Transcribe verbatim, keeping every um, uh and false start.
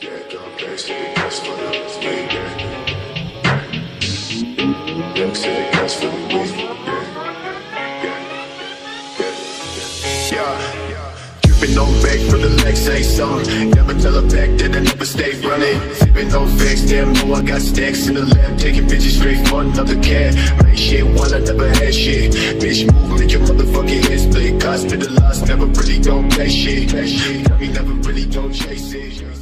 Never really don't play shit. Tell me never really don't chase it.